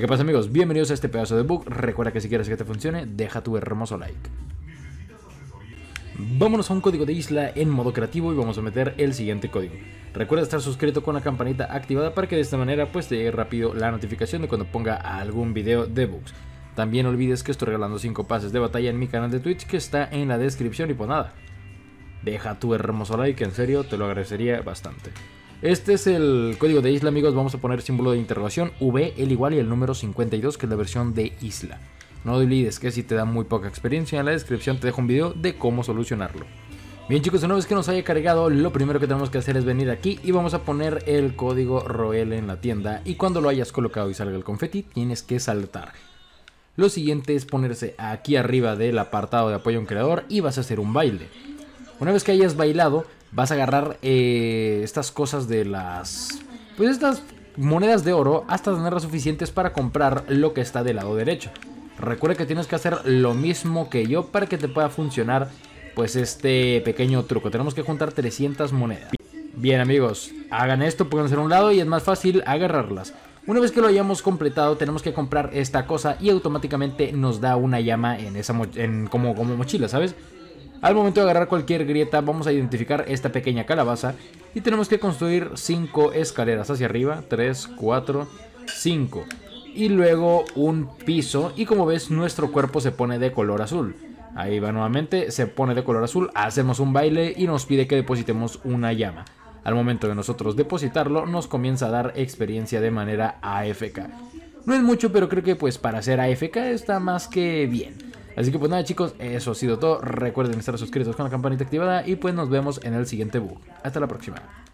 ¿Qué pasa, amigos? Bienvenidos a este pedazo de bug. Recuerda que si quieres que te funcione, deja tu hermoso like. Vámonos a un código de isla en modo creativo y vamos a meter el siguiente código. Recuerda estar suscrito con la campanita activada para que de esta manera pues te llegue rápido la notificación de cuando ponga algún video de bugs. También no olvides que estoy regalando 5 pases de batalla en mi canal de Twitch que está en la descripción y pues nada, deja tu hermoso like, en serio te lo agradecería bastante. Este es el código de isla, amigos. Vamos a poner símbolo de interrogación, V, el igual y el número 52, que es la versión de isla. No olvides que si te da muy poca experiencia, en la descripción te dejo un video de cómo solucionarlo. Bien, chicos, una vez que nos haya cargado, lo primero que tenemos que hacer es venir aquí y vamos a poner el código Roeell en la tienda. Y cuando lo hayas colocado y salga el confeti, tienes que saltar. Lo siguiente es ponerse aquí arriba del apartado de apoyo a un creador y vas a hacer un baile. Una vez que hayas bailado, vas a agarrar estas cosas de las... pues estas monedas de oro hasta tenerlas suficientes para comprar lo que está del lado derecho. Recuerda que tienes que hacer lo mismo que yo para que te pueda funcionar pues este pequeño truco. Tenemos que juntar 300 monedas. Bien, amigos, hagan esto, pueden hacer un lado y es más fácil agarrarlas. Una vez que lo hayamos completado, tenemos que comprar esta cosa y automáticamente nos da una llama en esa como mochila, ¿sabes? Al momento de agarrar cualquier grieta, vamos a identificar esta pequeña calabaza y tenemos que construir 5 escaleras hacia arriba, 3, 4, 5... y luego un piso, y como ves nuestro cuerpo se pone de color azul. Ahí va nuevamente, se pone de color azul, hacemos un baile y nos pide que depositemos una llama. Al momento de nosotros depositarlo, nos comienza a dar experiencia de manera AFK. No es mucho, pero creo que pues para ser AFK está más que bien. Así que pues nada, chicos, eso ha sido todo. Recuerden estar suscritos con la campanita activada y pues nos vemos en el siguiente bug. Hasta la próxima.